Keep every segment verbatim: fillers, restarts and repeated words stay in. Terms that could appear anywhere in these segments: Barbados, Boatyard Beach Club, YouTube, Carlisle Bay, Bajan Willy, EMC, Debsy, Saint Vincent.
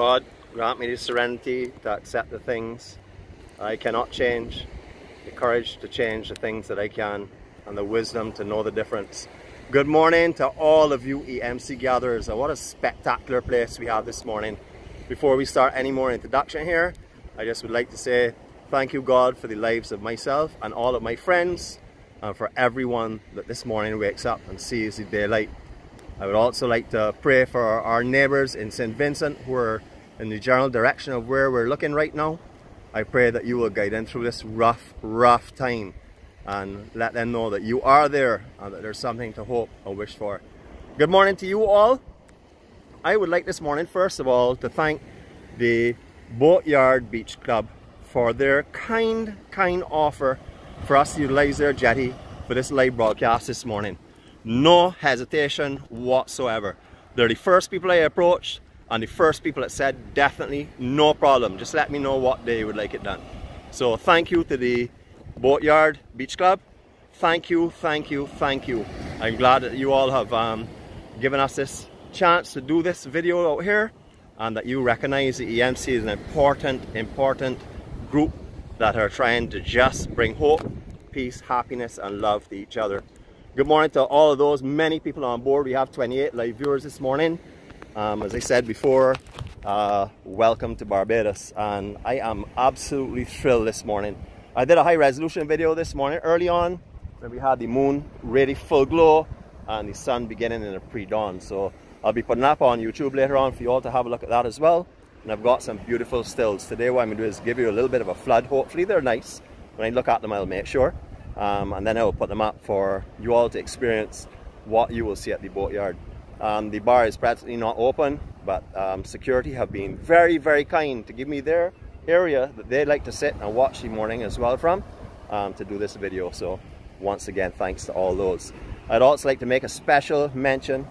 God, grant me the serenity to accept the things I cannot change, the courage to change the things that I can, and the wisdom to know the difference. Good morning to all of you E M C gatherers. And what a spectacular place we have this morning. Before we start any more introduction here, I just would like to say thank you, God, for the lives of myself and all of my friends, and for everyone that this morning wakes up and sees the daylight. I would also like to pray for our neighbors in Saint Vincent who are in the general direction of where we're looking right now. I pray that you will guide them through this rough, rough time and let them know that you are there and that there's something to hope or wish for. Good morning to you all. I would like this morning, first of all, to thank the Boatyard Beach Club for their kind, kind offer for us to utilize their jetty for this live broadcast this morning. No hesitation whatsoever. They're the first people I approached and the first people that said definitely no problem, just let me know what day would like it done. So thank you to the Boatyard Beach Club. Thank you, thank you, thank you. I'm glad that you all have um, given us this chance to do this video out here, and that you recognize the E M C is an important, important group that are trying to just bring hope, peace, happiness and love to each other. Good morning to all of those many people on board. We have twenty-eight live viewers this morning. Um, as I said before, uh, welcome to Barbados, and I am absolutely thrilled this morning. I did a high resolution video this morning early on when we had the moon really full glow and the sun beginning in the pre-dawn. So I'll be putting up on YouTube later on for you all to have a look at that as well. And I've got some beautiful stills. Today what I'm going to do is give you a little bit of a flood. Hopefully they're nice. When I look at them I'll make sure. Um, and then I will put them up for you all to experience what you will see at the Boatyard. Um, the bar is practically not open, but um, security have been very, very kind to give me their area that they like to sit and watch the morning as well from um, to do this video. So once again, thanks to all those. I'd also like to make a special mention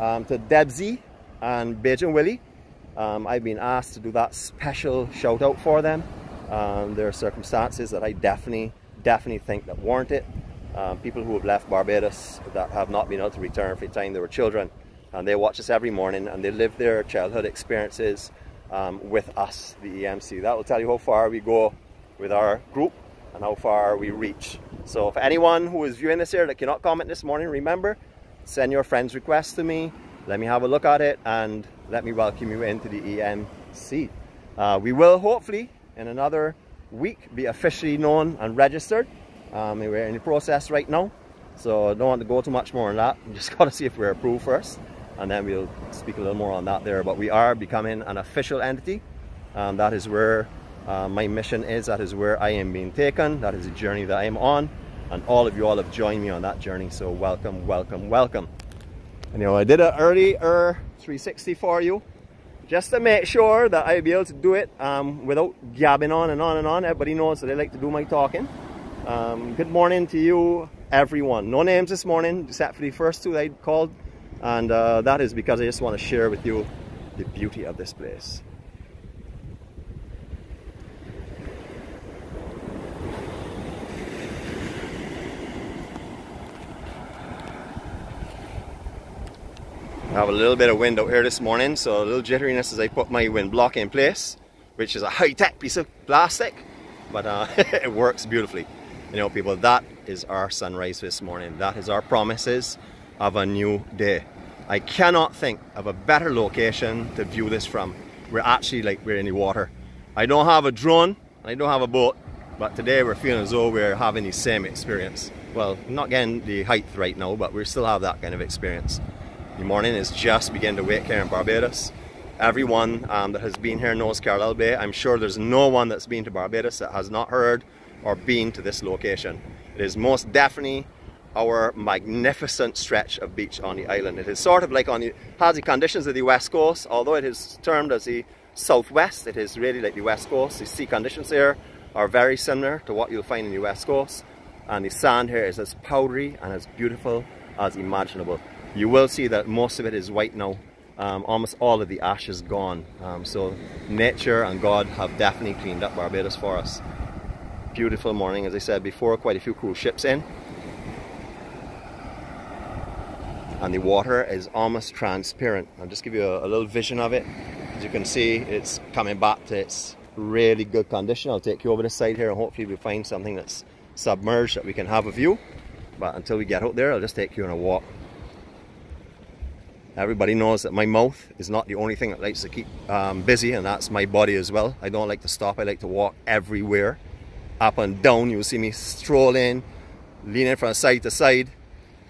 um, to Debsy and Bajan Willy. Um, I've been asked to do that special shout out for them. Um, there are circumstances that I definitely definitely think that warrant it. Um, people who have left Barbados that have not been able to return for the time they were children, and they watch us every morning and they live their childhood experiences um, with us, the E M C. That will tell you how far we go with our group and how far we reach. So for anyone who is viewing this here that cannot comment this morning, remember, send your friends requests to me, let me have a look at it, and let me welcome you into the E M C. Uh, we will hopefully in another week be officially known and registered. Um, we're in the process right now, so I don't want to go too much more on that. We just got to see if we're approved first, and then we'll speak a little more on that there. But we are becoming an official entity, and that is where uh, my mission is. That is where I am being taken. That is the journey that I am on, and all of you all have joined me on that journey. So welcome, welcome, welcome. And you know, I did an earlier three sixty for you, just to make sure that I'll be able to do it um, without gabbing on and on and on. Everybody knows that I like to do my talking. Um, good morning to you, everyone. No names this morning, except for the first two that I called. And uh, that is because I just want to share with you the beauty of this place. I have a little bit of wind out here this morning, so a little jitteriness as I put my wind block in place, which is a high-tech piece of plastic, but uh, it works beautifully. You know, people, that is our sunrise this morning. That is our promises of a new day. I cannot think of a better location to view this from. We're actually like we're in the water. I don't have a drone, I don't have a boat, but today we're feeling as though we're having the same experience. Well, not getting the height right now, but we still have that kind of experience. The morning is just beginning to wake here in Barbados. Everyone um, that has been here knows Carlisle Bay. I'm sure there's no one that's been to Barbados that has not heard or been to this location. It is most definitely our magnificent stretch of beach on the island. It is sort of like on the, has the conditions of the west coast, although it is termed as the southwest. It is really like the west coast. The sea conditions here are very similar to what you'll find in the west coast, and the sand here is as powdery and as beautiful as imaginable. You will see that most of it is white now, um, almost all of the ash is gone. Um, so nature and God have definitely cleaned up Barbados for us. Beautiful morning, as I said before, quite a few cruise ships in. And the water is almost transparent. I'll just give you a, a little vision of it. As you can see, it's coming back to its really good condition. I'll take you over the side here and hopefully we find something that's submerged that we can have a view. But until we get out there, I'll just take you on a walk. Everybody knows that my mouth is not the only thing that likes to keep um, busy, and that's my body as well. I don't like to stop, I like to walk everywhere. Up and down, you'll see me strolling, leaning from side to side.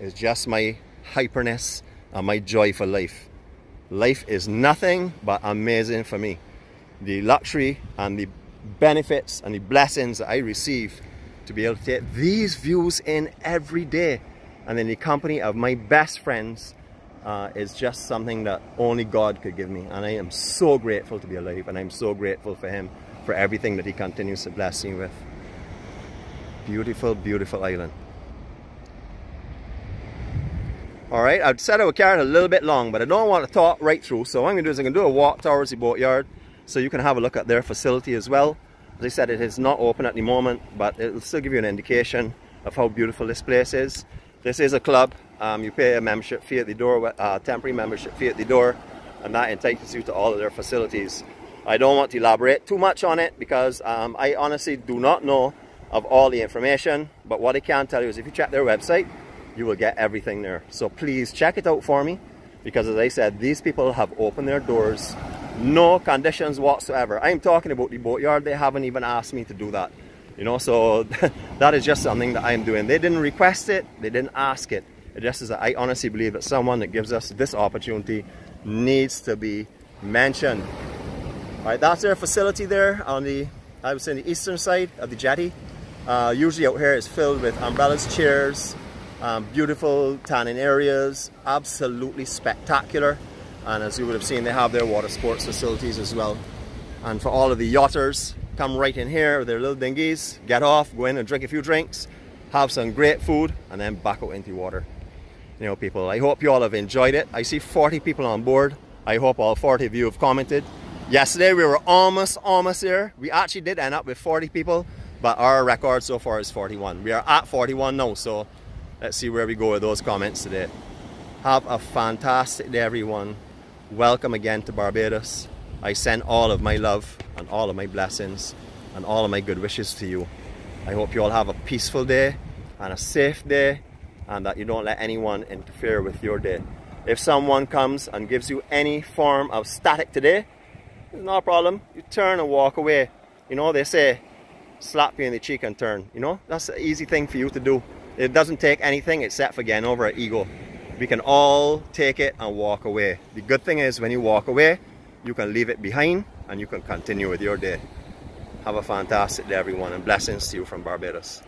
It's just my hyperness and my joy for life. Life is nothing but amazing for me. The luxury and the benefits and the blessings that I receive to be able to take these views in every day, and in the company of my best friends, uh, is just something that only God could give me. And I am so grateful to be alive, and I'm so grateful for Him for everything that He continues to bless me with. Beautiful, beautiful island. All right, I've said I would carry it a little bit long, but I don't want to talk right through. So what I'm going to do is I'm going to do a walk towards the boatyard so you can have a look at their facility as well. As I said, it is not open at the moment, but it will still give you an indication of how beautiful this place is. This is a club. Um, you pay a membership fee at the door, uh, temporary membership fee at the door, and that entitles you to all of their facilities. I don't want to elaborate too much on it because um, I honestly do not know of all the information, but what I can tell you is if you check their website, you will get everything there. So please check it out for me, because as I said, these people have opened their doors, no conditions whatsoever. I'm talking about the boatyard, they haven't even asked me to do that, you know, so that is just something that I'm doing. They didn't request it, they didn't ask it. It just is that I honestly believe that someone that gives us this opportunity needs to be mentioned. All right, that's their facility there on the, I would say, the eastern side of the jetty. Uh, usually out here it's filled with umbrellas, chairs, Um, beautiful tanning areas, absolutely spectacular. And as you would have seen, they have their water sports facilities as well. And for all of the yachters, come right in here with their little dinghies, get off, go in and drink a few drinks, have some great food, and then back out into the water. You know, people, I hope you all have enjoyed it. I see forty people on board. I hope all forty of you have commented. Yesterday we were almost, almost there. We actually did end up with forty people, but our record so far is forty-one. We are at forty-one now, so let's see where we go with those comments today. Have a fantastic day, everyone. Welcome again to Barbados. I send all of my love and all of my blessings and all of my good wishes to you. I hope you all have a peaceful day and a safe day, and that you don't let anyone interfere with your day. If someone comes and gives you any form of static today, it's not a problem. You turn and walk away. You know, they say, slap you in the cheek and turn. You know, that's an easy thing for you to do. It doesn't take anything except for getting over our ego. We can all take it and walk away. The good thing is when you walk away, you can leave it behind and you can continue with your day. Have a fantastic day, everyone, and blessings to you from Barbados.